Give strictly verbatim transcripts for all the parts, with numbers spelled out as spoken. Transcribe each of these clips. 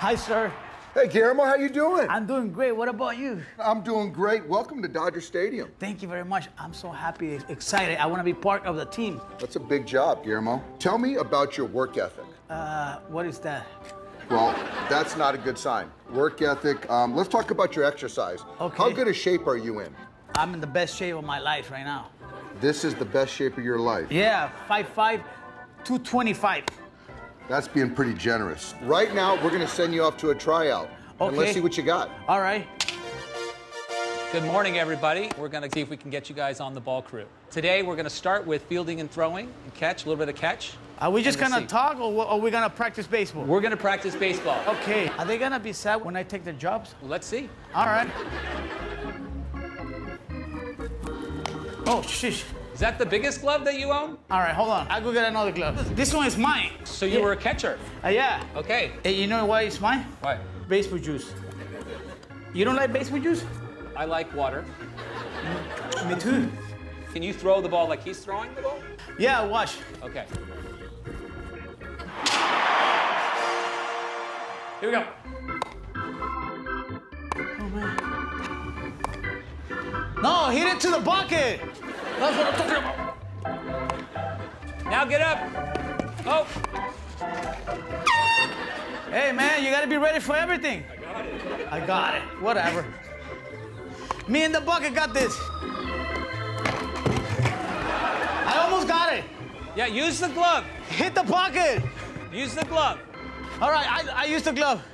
Hi, sir. Hey, Guillermo, how you doing? I'm doing great. What about you? I'm doing great. Welcome to Dodger Stadium. Thank you very much. I'm so happy, excited. I want to be part of the team. That's a big job, Guillermo. Tell me about your work ethic. Uh, what is that? Well, that's not a good sign. Work ethic. Um, let's talk about your exercise. Okay. How good a shape are you in? I'm in the best shape of my life right now. This is the best shape of your life? Yeah, five five, two twenty-five. That's being pretty generous. Right now, we're gonna send you off to a tryout. Okay. And let's see what you got. All right. Good morning, everybody. We're gonna see if we can get you guys on the ball crew. Today, we're gonna start with fielding and throwing, and catch, a little bit of catch. Are we just gonna talk, or are we gonna practice baseball? We're gonna practice baseball. Okay. Are they gonna be sad when I take their jobs? Let's see. All right. Oh, sheesh. Is that the biggest glove that you own? All right, hold on. I'll go get another glove. This one is mine. So you yeah. were a catcher? Uh, yeah. Okay. Hey, you know why it's mine? Why? Baseball juice. You don't like baseball juice? I like water. Me too. Can you throw the ball like he's throwing the ball? Yeah, watch. Okay. Here we go. Oh, man. No, hit it to the bucket. That's what I'm talking about. Now get up. Oh. Hey, man, you gotta be ready for everything. I got it. I got it. Whatever. Me and the bucket got this. I almost got it. Yeah, use the glove. Hit the bucket. Use the glove. All right, I, I used the glove.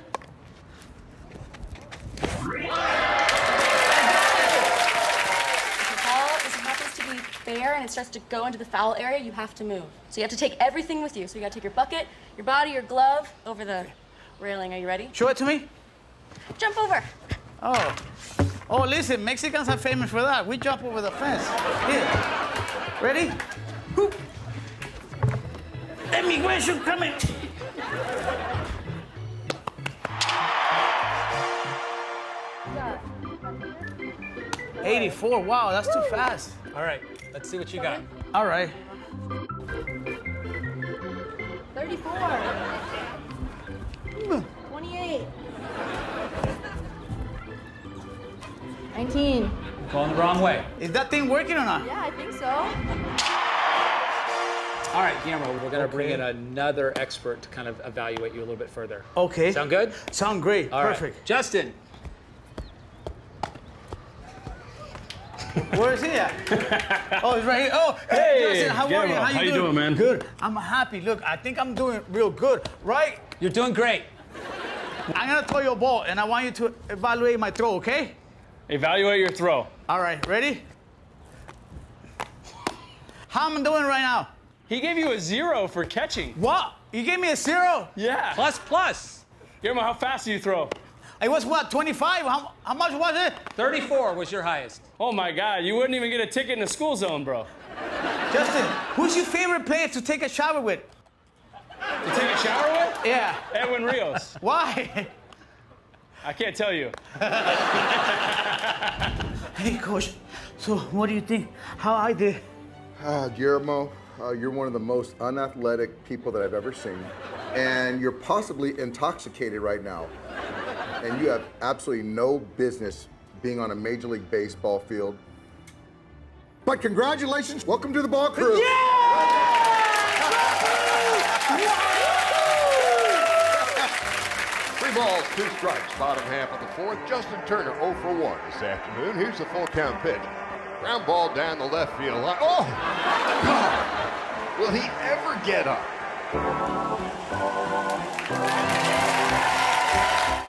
Fair and it starts to go into the foul area, you have to move. So you have to take everything with you. So you gotta take your bucket, your body, your glove, over the railing. Are you ready? Show it to me. Jump over. Oh. Oh, listen, Mexicans are famous for that. We jump over the fence. Here. Ready? Hoop. Immigration coming. eighty-four, wow, that's too fast. All right, let's see what you got. All right. thirty-four. twenty-eight. nineteen. Going the wrong way. Is that thing working or not? Yeah, I think so. All right, Guillermo, we're gonna okay. bring in another expert to kind of evaluate you a little bit further. Okay. Sound good? Sound great, All perfect. Right. Justin. Where is he at? Oh, he's right here. Oh, hey, hey Justin, how Guillermo. are you? How, you, how doing? you doing, man? Good. I'm happy. Look, I think I'm doing real good, right? You're doing great. I'm going to throw your ball, and I want you to evaluate my throw, okay? Evaluate your throw. All right, ready? How am I doing right now? He gave you a zero for catching. What? You gave me a zero? Yeah. Plus, plus. Guillermo, how fast do you throw? It was what, twenty-five? How, how much was it? thirty-four was your highest. Oh my God, you wouldn't even get a ticket in the school zone, bro. Justin, who's your favorite player to take a shower with? To take a shower with? Yeah. Edwin Rios. Why? I can't tell you. Hey, Coach, so what do you think? How I did? Uh, Guillermo, uh, you're one of the most unathletic people that I've ever seen, and you're possibly intoxicated right now. And you have absolutely no business being on a Major League Baseball field. But congratulations, welcome to the ball crew. Yeah! Three balls, two strikes, bottom half of the fourth. Justin Turner oh for one this afternoon. Here's the full count pitch. Ground ball down the left field line. Oh! God! Will he ever get up?